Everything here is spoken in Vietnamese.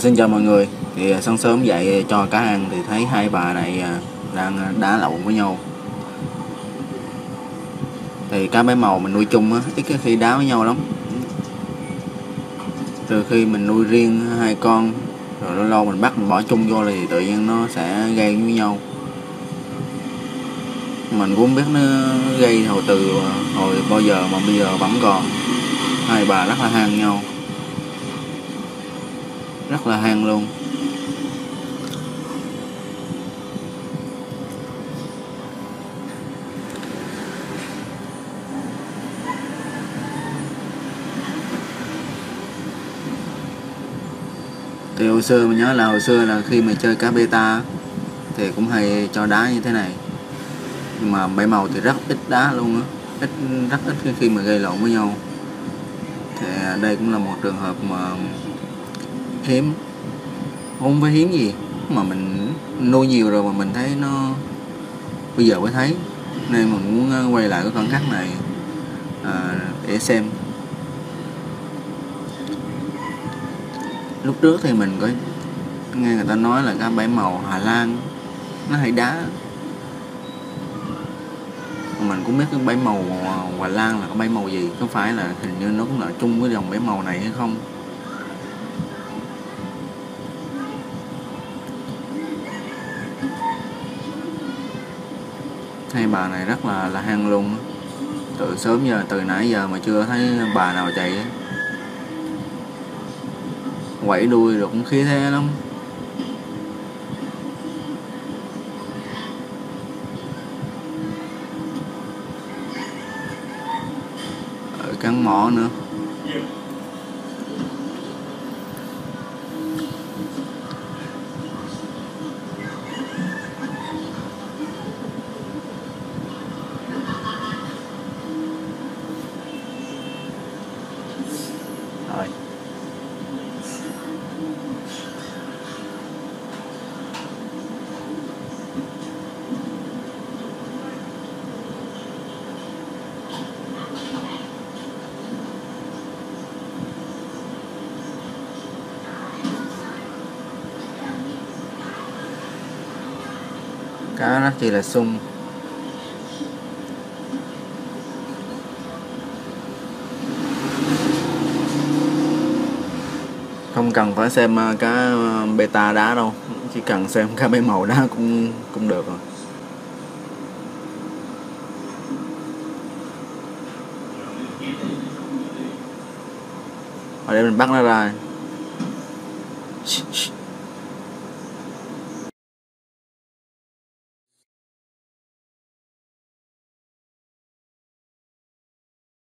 Xin chào mọi người. Thì sáng sớm dậy cho cá ăn thì thấy hai bà này đang đá lộn với nhau. Thì cá bé màu mình nuôi chung á, ít khi đá với nhau lắm. Từ khi mình nuôi riêng hai con rồi lâu lâu mình bắt mình bỏ chung vô thì tự nhiên nó sẽ gây với nhau. Mình cũng không biết nó gây từ hồi bao giờ mà bây giờ vẫn còn. Hai bà rất là ham nhau, rất là ham luôn. Thì hồi xưa mình nhớ là khi mà chơi cá beta thì cũng hay cho đá như thế này, nhưng mà bảy màu thì rất ít đá luôn á, rất ít khi mà gây lộn với nhau. Thì đây cũng là một trường hợp mà hiếm, không phải hiếm gì mà mình nuôi nhiều rồi mà mình thấy nó bây giờ mới thấy, nên mình muốn quay lại cái khoảnh khắc này để xem. Lúc trước thì mình có nghe người ta nói là cá bảy màu Hà Lan nó hay đá, mình cũng biết cái bảy màu Hà Lan là cái bảy màu gì, có phải là hình như nó cũng là chung với dòng bảy màu này hay không. Hai bà này rất là hang luôn, từ sớm giờ, từ nãy giờ mà chưa thấy bà nào chạy, quẩy đuôi rồi cũng khí thế lắm. Ở cắn mỏ nữa. Cá rất chi là sung. Không cần phải xem cá beta đá đâu, chỉ cần xem cá bé màu đá cũng được rồi. Ở đây mình bắt nó ra.